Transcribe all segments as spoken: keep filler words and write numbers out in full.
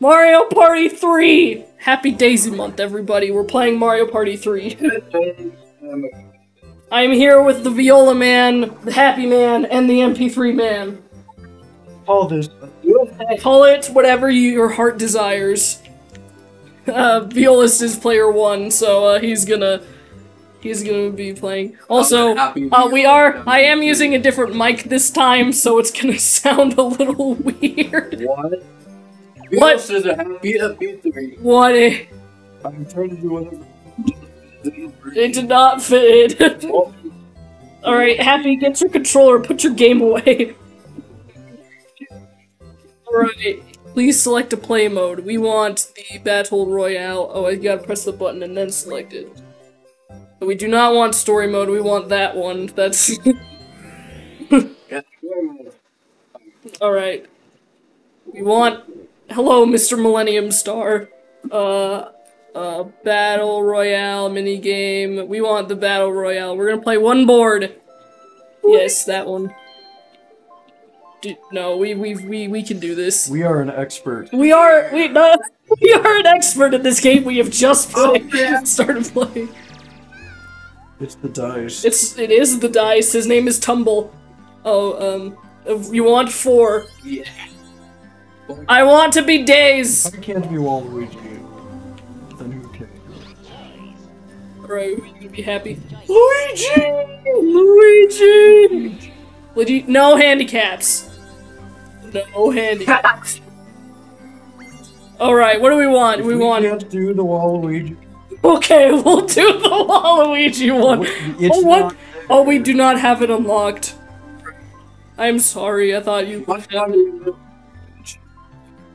Mario Party three! Happy Daisy Month, everybody. We're playing Mario Party three. I'm here with the Viola Man, the Happy Man, and the M P three Man. Call this. Call it whatever you, your heart desires. Uh, Violus is player one, so uh, he's gonna... He's gonna be playing. Also, uh, we are- I am using a different mic this time, so it's gonna sound a little weird. What? What? This is a happy M P three. What? I'm trying to do one. It did not fit. Alright, Happy, get your controller, put your game away. Alright, please select a play mode. We want the Battle Royale. Oh, I gotta press the button and then select it. But we do not want story mode, we want that one. That's. Alright. We want. Hello, Mister Millennium Star. Uh. Uh. Battle Royale minigame. We want the Battle Royale. We're gonna play one board! Yes, that one. Dude, no, we, we, we, we can do this. We are an expert. We are. We, no, we are an expert at this game. We have just played. Oh, yeah. Started playing. It's the dice. It's- it is the dice. His name is Tumble. Oh, um, you want four. Yeah. Well, I want to be Days! I can't be Waluigi. Then who can? Alright, we can be Happy. Luigi! Luigi! Luigi! No handicaps. No handicaps. Alright, what do we want? If we we want- we can't do the Waluigi. Okay, we'll do the Waluigi one. It's oh, what? Oh, we do not have it unlocked. I'm sorry, I thought you...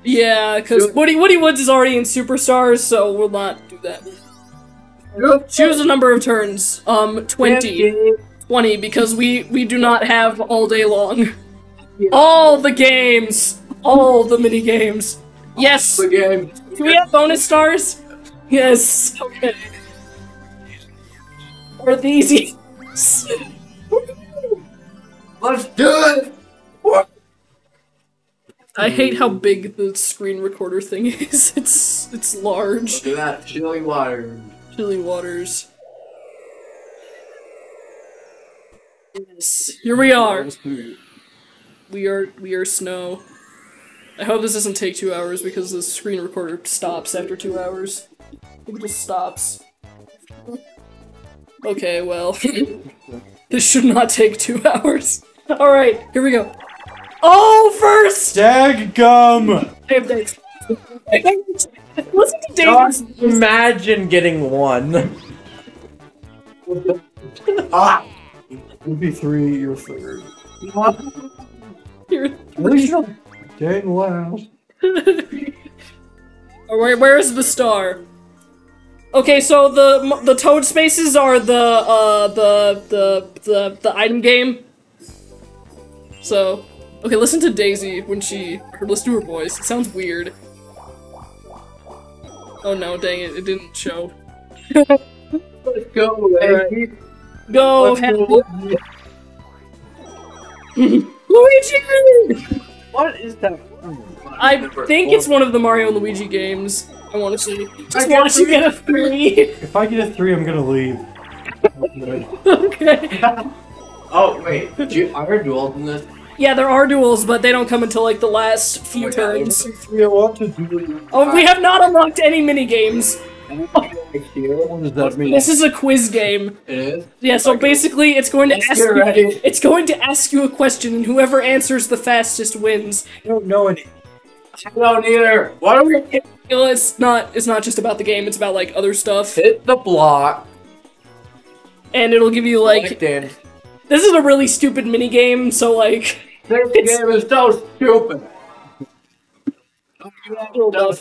Yeah, because Woody, Woody Woods is already in Superstars, so we'll not do that. Choose a number of turns. Um, twenty. twenty, because we, we do not have all day long. All the games! All the mini-games. Yes! Do we have bonus stars? Yes, okay. Or the easy. Let's do it! I hate how big the screen recorder thing is. It's it's large. Look at that, Chilly Waters. Chilly Waters. Yes. Here we are. We are we are snow. I hope this doesn't take two hours because the screen recorder stops after two hours. It just stops. Okay, well. This should not take two hours. Alright, here we go. Oh, first! Daggum! Damn, thanks. Listen to Dave's. Imagine getting one. Ah! You'll be three, you're third. You're three. Dang, loud. Alright, where's the star? Okay, so the the Toad spaces are the uh the the the the item game. So, okay, listen to Daisy when she her let's do her voice. It sounds weird. Oh no, dang it! It didn't show. Let's go, right. Go, Happy. Luigi! What is that? I, I think it's one of the Mario and Luigi games. I want to see. Just want to get a three. If I get a three, I'm gonna leave. Okay. Oh wait, did you, are there duels in this? Yeah, there are duels, but they don't come until like the last few oh, turns. Yeah, want to do oh, we have not unlocked any mini games. What does that mean? This is a quiz game. It is? Yeah, so okay. Basically it's going to Let's ask you ready. It's going to ask you a question and whoever answers the fastest wins. I don't know any. I don't either. What are we it's not it's not just about the game, it's about like other stuff. Hit the block. And it'll give you like This is a really stupid mini game, so like this game is so stupid.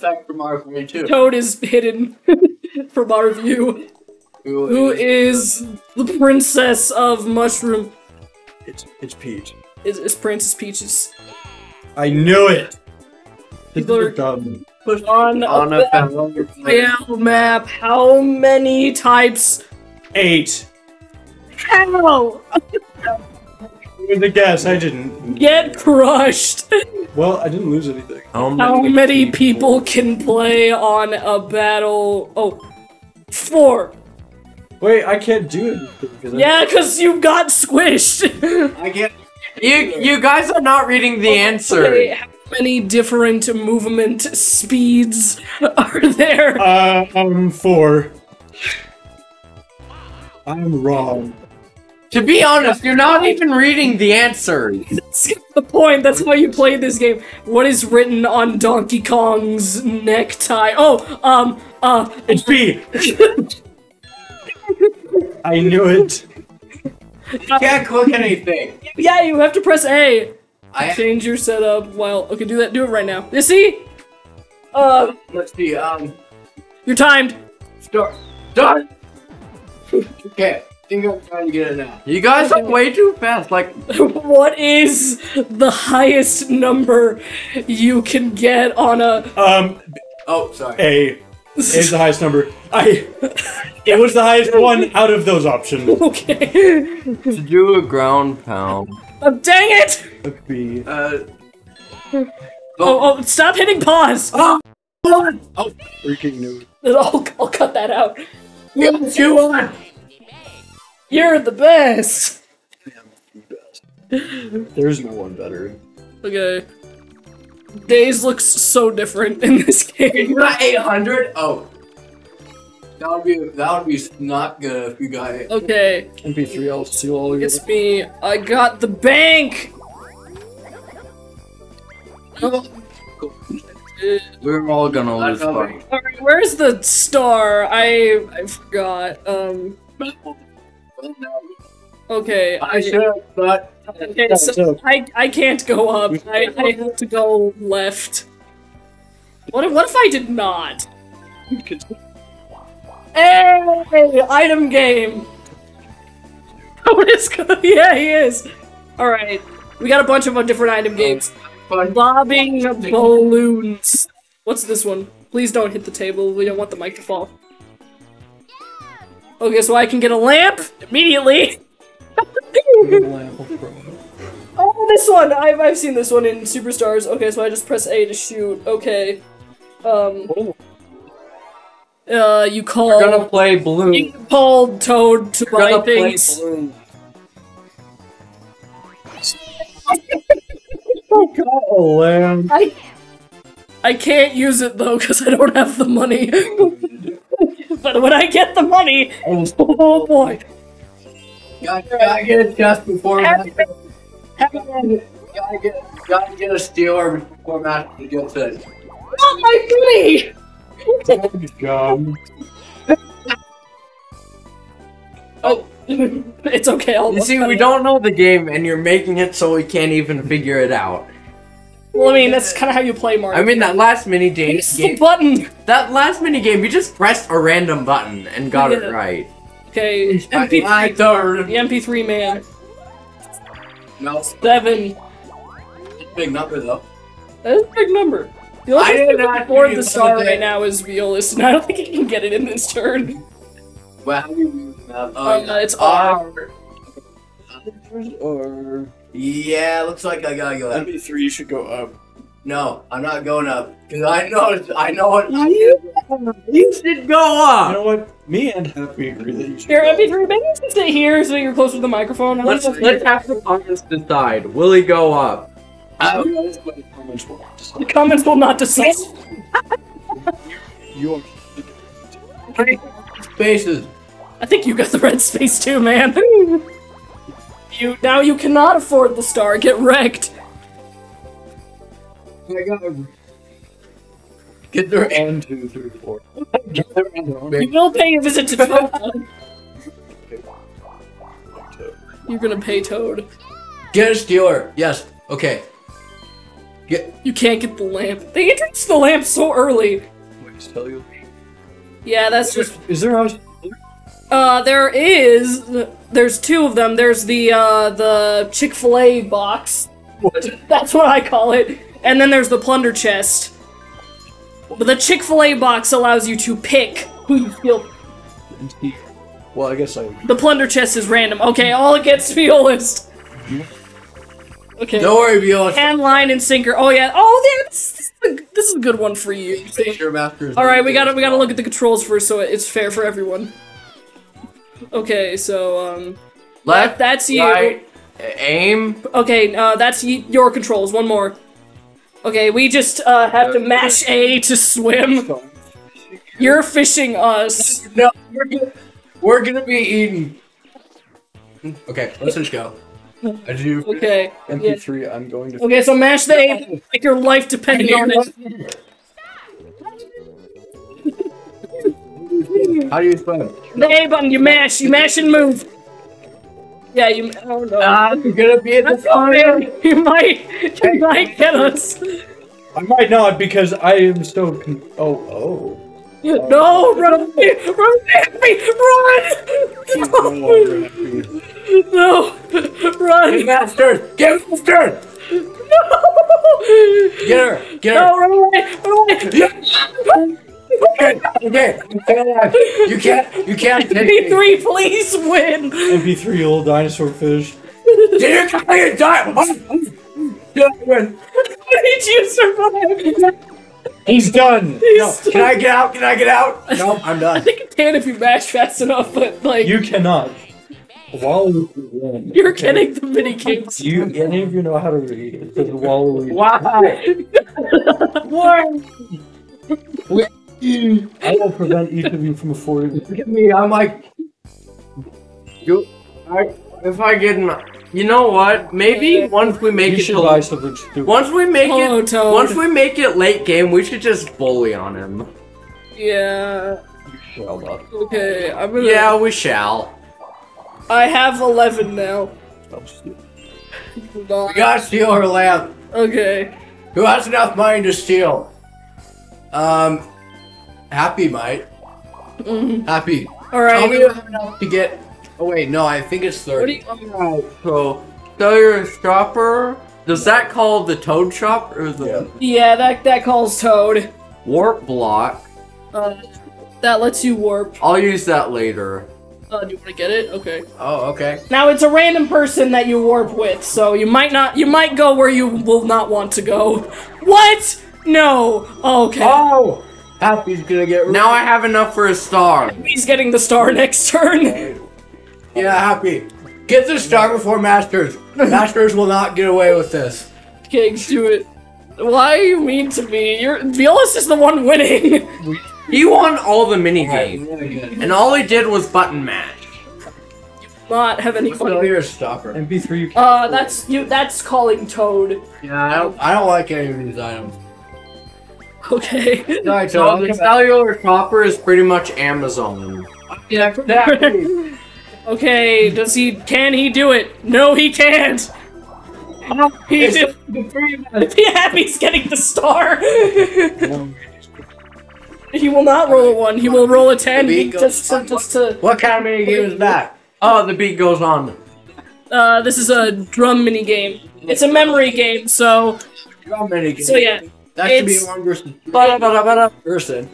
Back from our review too. Toad is hidden from our view. Who, Who is, is the princess of Mushroom? It's it's Peach. It's, it's Princess Peaches. I knew it. People are dumb. Put on, on a battle map. How many types? Eight. How? going to guess. I didn't. Get crushed! Well, I didn't lose anything. How many, How many people, people can play on a battle? Oh, four. Wait, I can't do it. Cause yeah, because you got squished. I can't. You you guys are not reading the okay. answer. How many different movement speeds are there? Uh, um, four. I'm wrong. To be honest, you're not even reading the answer. Skip the point. That's why you play this game. What is written on Donkey Kong's necktie? Oh, um, uh, it's B. I knew it. You can't click anything. Yeah, you have to press A. I change your setup while. Okay, do that. Do it right now. You see? Uh. Let's see. Um. You're timed. Start. Start. Okay. I think I'm trying to get it now. You guys are way too fast, like... What is the highest number you can get on a... Um... Oh, sorry. A. A is the highest number. I... It was the highest one out of those options. Okay. To do a ground pound. Oh, dang it! A B. Uh... Oh, oh, stop hitting pause! Oh! Oh, freaking noob. I'll, I'll cut that out. You on! You're the best! I am the best. There's no one better. Okay. Days looks so different in this game. You got eight hundred? Oh. That would be, that would be not good if you got it. Okay. M P three, I'll steal all your- It's me. I got the bank! Oh. Cool. We're all gonna lose money. Alright, where's the star? I- I forgot. Um... Okay, I, I should, but okay, so I I can't go up. I, I have to go left. What if what if I did not? Hey, item game. Oh, it's good. Yeah, he is. All right, we got a bunch of different item games. Bobbing balloons. What's this one? Please don't hit the table. We don't want the mic to fall. Okay, so I can get a lamp immediately. Oh, this one! I've I've seen this one in Superstars. Okay, so I just press A to shoot. Okay. Um. Uh, you call. We're gonna play balloon. You called Toad to We're buy things. I got a lamp. I I can't use it though because I don't have the money. But when I get the money, oh, oh boy! Gotta, gotta get a chest before Master. Gotta get, gotta get a stealer before Master gets it. Not my goodie! Good job. Oh, it's okay. I'll you see, we don't know the game, and you're making it so we can't even figure it out. Well, I mean, that's kind of how you play Mario. I mean, that last mini game. It's the button. That last mini game, you just pressed a random button and got yeah. it right. Okay, M P three. I, I the M P three man. No. Seven. Big number though. That is a big number. The only thing that board the star right now is realist, and I don't think he can get it in this turn. Well, how do you do that? Oh, um, yeah. It's R. Or. Yeah, looks like I gotta go up. M P three, you should go up. No, I'm not going up. Cause I know it, I know it. You, you should go up! You know what? Me and Happy really should Here, M P three, maybe you should stay here so you're closer to the microphone. I'm let's let's here. have the audience decide. Will he go up? I don't know. The comments will not decide. The comments will not decide. You are... Spaces. I think you got the red space too, man. You, now you cannot afford the star. Get wrecked. I got a... Get there and two, three, four. Get there and one. You will pay a visit to Toad. You're gonna pay Toad. Get a stealer. Yes. Okay. Get. You can't get the lamp. They introduced the lamp so early. Wait, tell you. Yeah, that's just. Is there a? Uh, there is. There's two of them. There's the, uh, the Chick-fil-A box. What? That's what I call it. And then there's the plunder chest. But the Chick-fil-A box allows you to pick who you feel. Well, I guess I... The plunder chest is random. Okay, all it gets to be a list. Okay. Don't worry, Bjorn. Hand, line, and sinker. Oh yeah. Oh, this, this is a good one for you. All right, we gotta we gotta look at the controls first, so it's fair for everyone. Okay, so um, left. That, that's you. Right. Aim. Okay, uh, that's y your controls. One more. Okay, we just uh, have to mash A to swim. You're fishing us. No, we're gonna, we're gonna be eaten. Okay, let's just go. I do. Okay. M P three. Yeah. I'm going to. Okay, so mash the A. Like your life depending on it. How do you spell it? The A button. You mash. You mash and move. Yeah, you. Oh no. Ah, you're gonna be in the fire. You might. You hey. might get us. I might not because I am so. Con oh oh. Yeah, oh. No! Run! Run! Run! Run! No! No! Run! Get master! Get master! No! Get her! Get her! No! Run away! Run away! Yeah. Okay, okay, you can't, you can't. M P three, please win. M P three, old dinosaur fish. Did you die? How did you survive? He's done. He's no. Can I get out? Can I get out? No, I'm done. I think you can if you mash fast enough, but like you cannot. Waluigi. You're okay. Getting the mini games. Do you, any of you know how to read? It's Waluigi. Why? Why? I will prevent each of you from affording. Look at me, I'm like, you, I, if I get my, you know what? Maybe once we make you it, to, buy something stupid. once we make oh, it, Toad. once we make it late game, we should just bully on him. Yeah. You shall not. Okay, I'm gonna. Yeah, we shall. I have eleven now. Oh, shit. We gotta steal her lamp. Okay. Who has enough money to steal? Um. Happy might. Mm-hmm. Happy. Alright. Tell me what enough to get. Oh wait, no, I think it's thirty. What do you... Alright, so sell your shopper. Does that call the Toad shop or the? Yeah, yeah that that calls Toad. Warp block. Uh, that lets you warp. I'll use that later. Uh, do you want to get it? Okay. Oh, okay. Now it's a random person that you warp with, so you might not. You might go where you will not want to go. What? No. Okay. Oh. Happy's gonna get rid. Now I have enough for a star. Happy's getting the star next turn. Yeah, Happy. Get the star before Masters. Masters will not get away with this. Kings, do it. Why are you mean to me? You're Velas is the one winning. He won all the mini games. Yeah, really, and all he did was button mash. You not have any fun. You're a stopper. M P three. Uh, that's you. That's calling Toad. Yeah, I don't. I don't like any of these items. Okay. No, so the cellular shopper is pretty much Amazon. Yeah, exactly. Okay, does he? Can he do it? No, he can't. He did. Happy's getting the star. He will not roll a one. He will roll a ten. Just, to, just to. What kind of minigame is that? Oh, the beat goes on. Uh, this is a drum minigame. It's a memory game, so. Drum minigame. So yeah. That should it's, be one person. Ba -da -ba -da -ba -da person.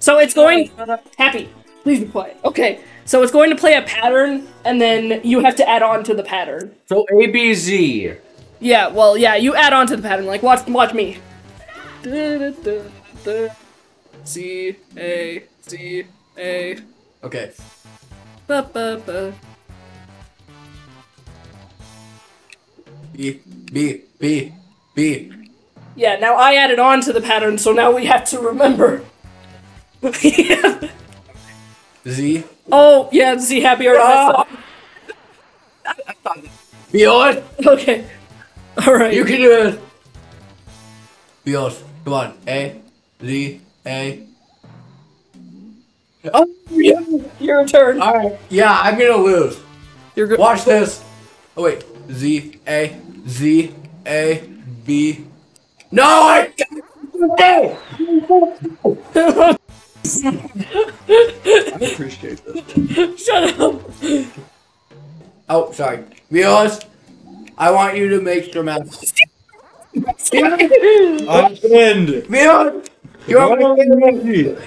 So it's going. Happy, please be quiet. Okay, so it's going to play a pattern, and then you have to add on to the pattern. So A B Z. Yeah. Well, yeah. You add on to the pattern. Like watch, watch me. Da, da, da, da. C A C A. Okay. Ba ba ba. B B B B. Yeah, now I added on to the pattern, so now we have to remember. Yeah. Z? Oh, yeah, Z, happy or not. Beyond? Okay. Alright. You can do it. Beyond. Come on. A. Z. A. Oh, yeah. Your turn. Alright. Yeah, I'm gonna lose. You're good. Watch this. Oh, wait. Z. A. Z. A. B. No, I no! I appreciate this. Shut up! Oh, sorry. Vios, I want you to make your math. I win! Vios, you're winning!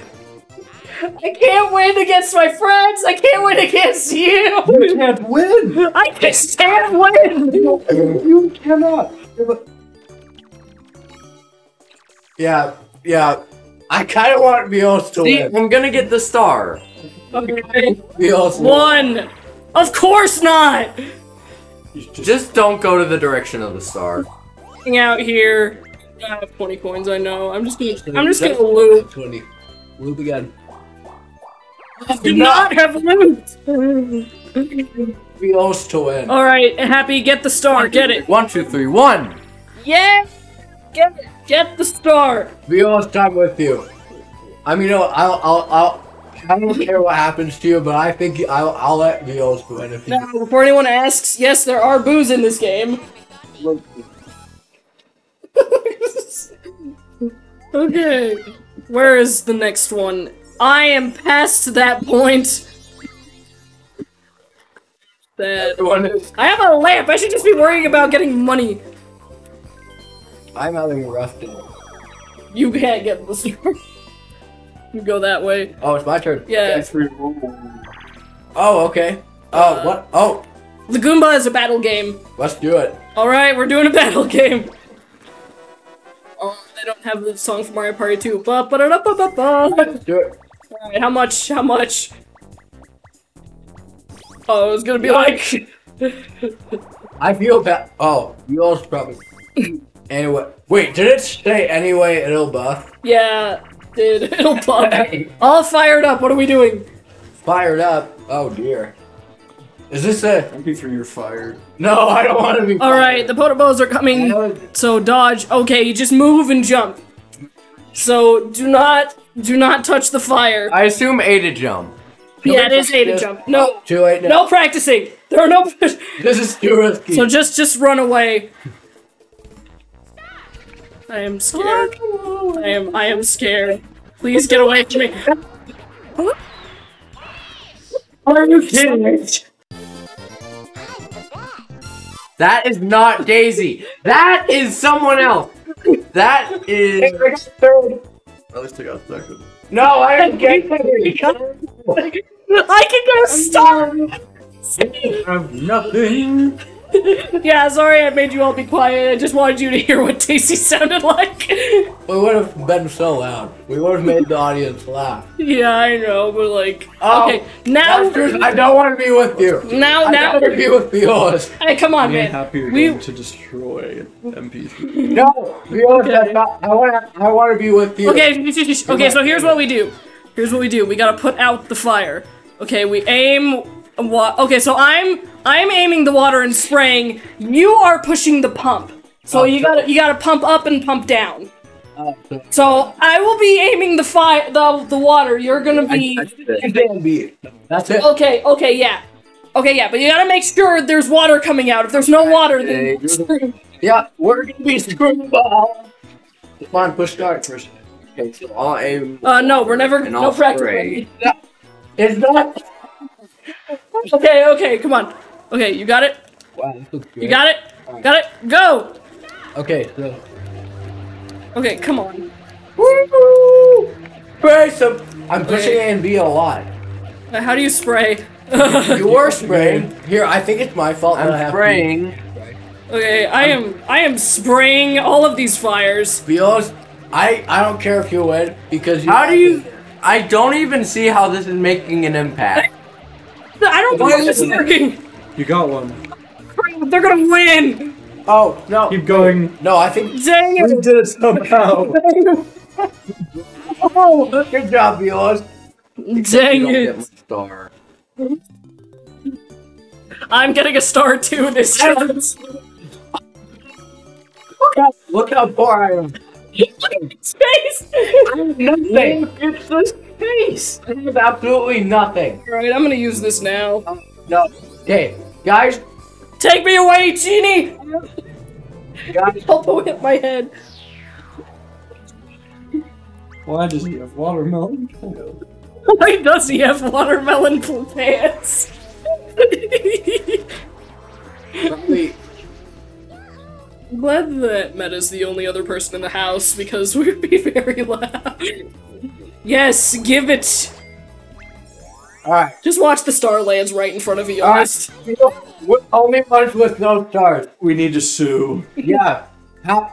I can't win against my friends! I can't win against you! You can't win! I just can't win! You cannot! Yeah, yeah. I kind of want Mios to See, win. I'm gonna get the star. Okay. Mios won. One. Of course not. Just, just don't go to the direction of the star. Hang out here. I have twenty coins. I know. I'm just gonna. I'm just gonna loop. twenty. Loop again. I did not have loot. Mios to win. All right, happy. Get the star. One, get it. One, two, three, one. Yeah. Get it. Get the star! Mios, I'm with you. I mean, you know, I'll, I'll, I'll, I don't care what happens to you, but I think I'll, I'll let Mios do anything. Now, before anyone asks, yes, there are boos in this game. Okay. Where is the next one? I am past that point. That one is. I have a lamp. I should just be worrying about getting money. I'm having a rough day. You can't get the star. You go that way. Oh, it's my turn. Yeah. Oh, okay. Oh, uh, what? Oh. The Goomba is a battle game. Let's do it. Alright, we're doing a battle game. Oh, they don't have the song from Mario Party two. Ba ba da da ba ba ba. Let's do it. Alright, how much? How much? Oh, it was gonna be like. I feel bad. Oh, you all probably. Anyway, wait, did it say anyway it'll buff? Yeah, dude, it'll buff. Hey. All fired up, what are we doing? Fired up? Oh dear. Is this a... M P three, you're fired. No, I don't want to be fired. Alright, the potabos are coming, so dodge. Okay, you just move and jump. So, do not, do not touch the fire. I assume A to jump. Can yeah, it is A to jump. No, too late now. No practicing. There are no... This is too risky. So just, just run away. I am scared. Oh. I am- I am scared. Please get away from me. Are you kidding? That is not Daisy. That is someone else. That is... I got third. At least I got second. No, I didn't get third. I can go star. I'm nothing. Yeah, sorry I made you all be quiet. I just wanted you to hear what Daisy sounded like. We would have been so loud. We would have made the audience laugh. Yeah, I know, but like... Oh, okay, now... Doctors, I don't want to be with you. Now, I now... I don't want to be with Mios. Hey, come on, man. I'm happy you're we... going to destroy M P three. No, Mios, okay. Not, I want to I want to be with you. Okay, okay, so here's what we do. Here's what we do. We gotta put out the fire. Okay, we aim... Okay, so I'm... I'm aiming the water and spraying. You are pushing the pump. So oh, you gotta sorry. you gotta pump up and pump down. Oh, so I will be aiming the fire, the the water. You're gonna be. I, I it. That's it. Okay. Okay. Yeah. Okay. Yeah. But you gotta make sure there's water coming out. If there's no water, then you're screwed. Yeah, we're gonna be screwed. Come on, push start first. Okay. So I'll aim. Uh, no, we're never. No practice. It's not. Okay. Okay. Come on. Okay, you got it? Wow, this looks good. You got it? Right. Got it? Go! Okay, so... Okay, come on. Woo! Spray some... I'm pushing A and B a lot. Uh, how do you spray? You were spraying. Here, I think it's my fault I'm that I have spraying. To spray. Okay, I I'm... am... I am spraying all of these fires. Mios, I... I don't care if you win, because you... How do you... I don't even see how this is making an impact. I, I don't think this is working. You got one. They're gonna win! Oh, no. Keep going. No, I think- Dang it! We did it somehow! Oh, good job, Mios. Dang it! Star. I'm getting a star too this time. Look how, look how far I am. Look at his face! I'm nothing! Look at this face! I have absolutely nothing. Alright, I'm gonna use this now. Uh, no. Hey, guys! Take me away, genie! Guys, elbow hit my head. Why does he have watermelon pants? Why does he have watermelon pants? Probably. I'm glad that Meta's the only other person in the house, because we'd be very loud. Yes, give it! Alright. Just watch the star lands right in front of you. Honest. Right. We're only ones with no stars. We need to sue. Yeah. How?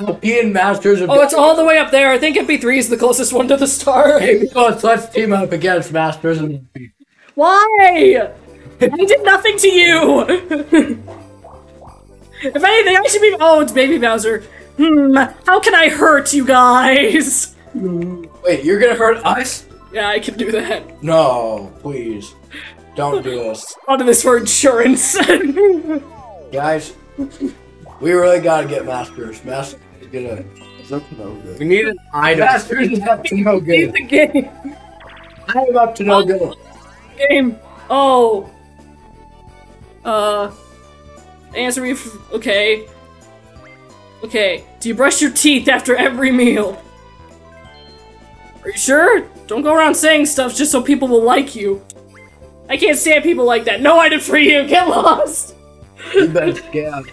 European Masters of... Oh, it's all the way up there. I think M P three is the closest one to the star. Maybe let's team up against Masters of M P. Why? I did nothing to you. If anything, I should be... Oh, it's Baby Bowser. Hmm, how can I hurt you guys? Wait, you're gonna hurt us? Yeah, I can do that. No, please. Don't do this. I'll do this for insurance. Guys... We really gotta get Masters. Masters is gonna... It's up to no good. We need an item. Masters is up to no good. It's a game. I am up to no oh, good. Game. Oh. Uh. Answer me if... Okay. Okay. Do you brush your teeth after every meal? Are you sure? Don't go around saying stuff just so people will like you. I can't stand people like that. No item for you. Get lost. You've been scammed.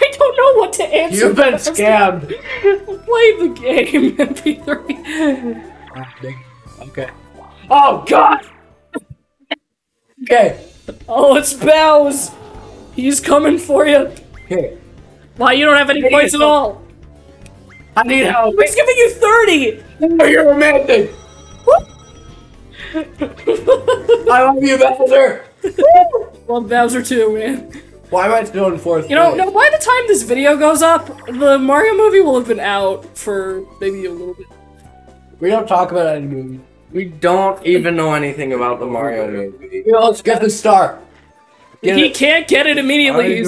I don't know what to answer. You've been scammed. Play the game, M P three. Okay. Oh, God! Okay. Oh, it's Bows. He's coming for you. Okay. Why, you don't have any points at all. I need help. He's giving you thirty. No, you're romantic. I love you, Bowser. Well, Bowser too, man. Why am I still in fourth? You know, no, by the time this video goes up, the Mario movie will have been out for maybe a little bit. We don't talk about any movie. We don't even know anything about the Mario movie. You know, let's get the star. Get he it. Can't get it immediately.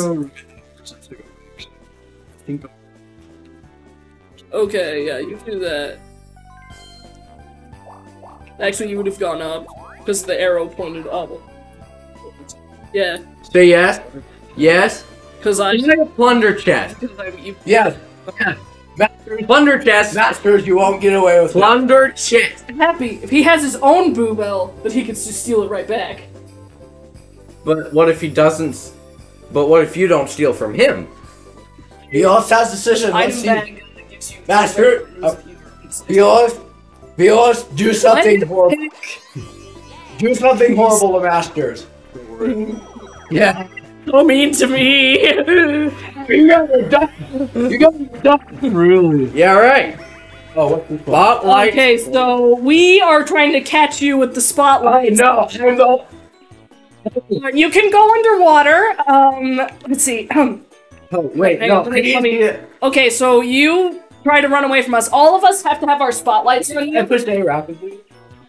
Okay, yeah, you do that. Actually, you would have gone up because the arrow pointed up. Yeah. Say yes. Yes. Because I. It's like a plunder chest. Yes. Okay. Masters. Plunder chest. Masters, you won't get away with plunder it. Chest. I'm happy if he has his own boo bell, that he could just steal it right back. But what if he doesn't? But what if you don't steal from him? He always has decisions. Let's see. Master. He always. He always do something horrible. Do something horrible to Masters. Yeah. So mean to me. You guys are done. You guys are done. Really? Yeah, right. Oh, what's the spotlight? Okay, so we are trying to catch you with the spotlight. No, no. You can go underwater. Um, let's see. Um, oh wait, wait no. On, wait, me... Okay, so you try to run away from us. All of us have to have our spotlights. And push A rapidly.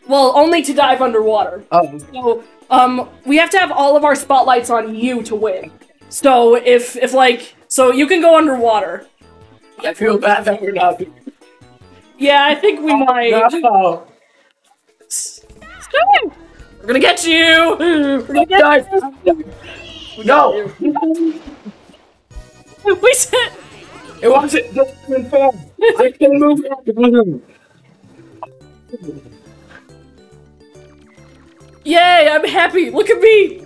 Well, only to dive underwater. Oh. So, Um, we have to have all of our spotlights on you to win. So if, if like, so you can go underwater. I feel bad that we're not. Yeah, I think we oh, might. No. We're gonna get you. We're gonna get you. No. We said. It wasn't just fair. I can move on. Yay, I'm happy! Look at me!